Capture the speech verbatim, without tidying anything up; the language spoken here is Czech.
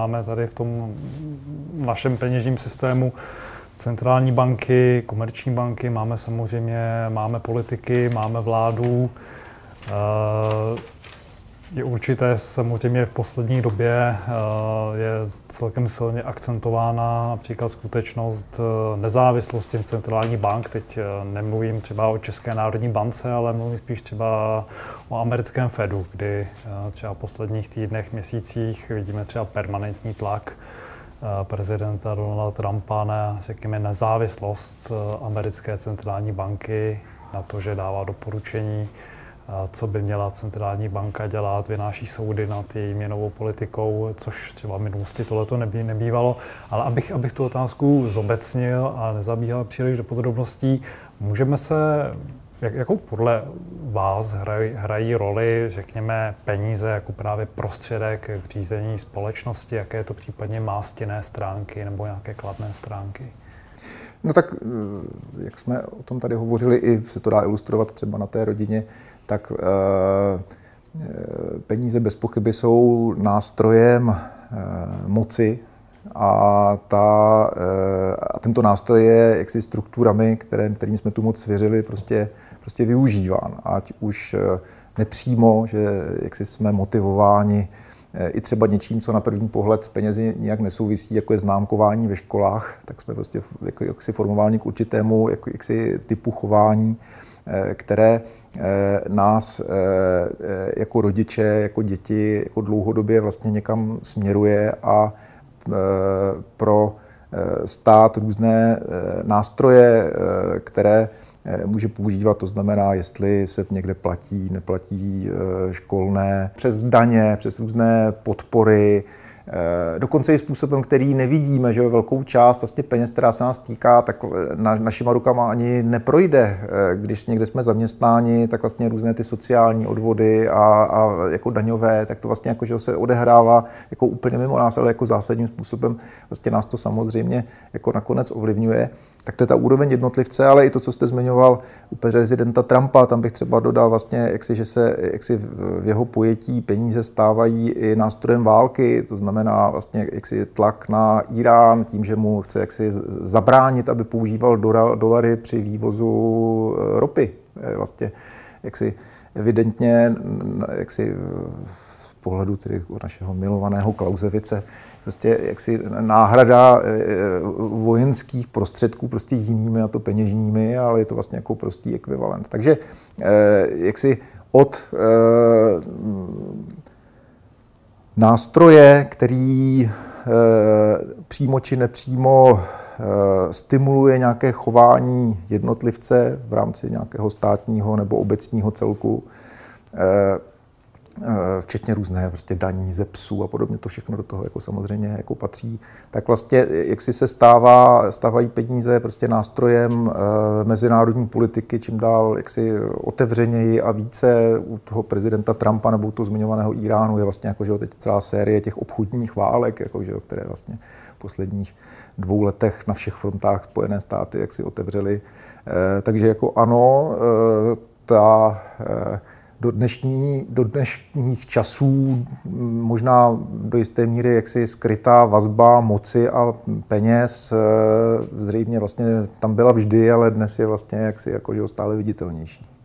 máme tady v tom našem peněžním systému centrální banky, komerční banky, máme samozřejmě, máme politiky, máme vládu. Je určité, samozřejmě v poslední době je celkem silně akcentována například skutečnost nezávislosti centrálních bank. Teď nemluvím třeba o České národní bance, ale mluvím spíš třeba o americkém Fedu, kdy třeba v posledních týdnech, měsících vidíme třeba permanentní tlak prezidenta Donalda Trumpa na, řekněme, nezávislost americké centrální banky, na to, že dává doporučení, co by měla centrální banka dělat, vynáší soudy nad její měnovou politikou, což třeba v minulosti tohleto nebý, nebývalo. Ale abych, abych tu otázku zobecnil a nezabíhal příliš do podrobností, můžeme se, jak, jakou podle vás hraj, hrají roli, řekněme, peníze jako právě prostředek k řízení společnosti, jaké to případně má stinné stránky nebo nějaké kladné stránky? No tak, jak jsme o tom tady hovořili, i se to dá ilustrovat třeba na té rodině, tak peníze bez pochyby jsou nástrojem moci a, ta, a tento nástroj je jaksi strukturami, kterým, kterým jsme tu moc svěřili, prostě, prostě využíván. Ať už nepřímo, že jaksi jsme motivováni i třeba něčím, co na první pohled s penězi nějak nesouvisí, jako je známkování ve školách, tak jsme prostě jako, jaksi formováni k určitému jako, jaksi typu chování, které nás jako rodiče, jako děti, jako dlouhodobě vlastně někam směruje a pro stát různé nástroje, které může používat, to znamená, jestli se někde platí, neplatí školné, přes daně, přes různé podpory, dokonce i způsobem, který nevidíme, že velkou část vlastně peněz, která se nás týká, tak na, našima rukama ani neprojde. Když někde jsme zaměstnáni, tak vlastně různé ty sociální odvody a, a jako daňové, tak to vlastně jako, že se odehrává jako úplně mimo nás, ale jako zásadním způsobem vlastně nás to samozřejmě jako nakonec ovlivňuje. Tak to je ta úroveň jednotlivce, ale i to, co jste zmiňoval u prezidenta Trumpa, tam bych třeba dodal vlastně, jak si, že se jak si v jeho pojetí peníze stávají i nástrojem války, to znamená vlastně jak si tlak na Irán, tím, že mu chce jak si zabránit, aby používal dolary při vývozu ropy. Vlastně jak si evidentně, jak si v pohledu tedy našeho milovaného Clausewice, prostě jaksi náhrada vojenských prostředků prostě jinými, a to peněžními, ale je to vlastně jako prostý ekvivalent. Takže jaksi od nástroje, který přímo či nepřímo stimuluje nějaké chování jednotlivce v rámci nějakého státního nebo obecního celku, včetně různé prostě daní ze psů a podobně, to všechno do toho jako samozřejmě jako patří, tak vlastně jak si se stává, stávají peníze prostě nástrojem e, mezinárodní politiky, čím dál jak si otevřeněji a více u toho prezidenta Trumpa nebo u toho zmiňovaného Iránu je vlastně jako, že teď celá série těch obchodních válek, jako, že, které vlastně v posledních dvou letech na všech frontách Spojené státy jak si otevřely. E, takže jako ano, e, ta... E, Do, dnešní, do dnešních časů možná do jisté míry jaksi skrytá vazba moci a peněz zřejmě vlastně tam byla vždy, ale dnes je vlastně jaksi jako, že stále viditelnější.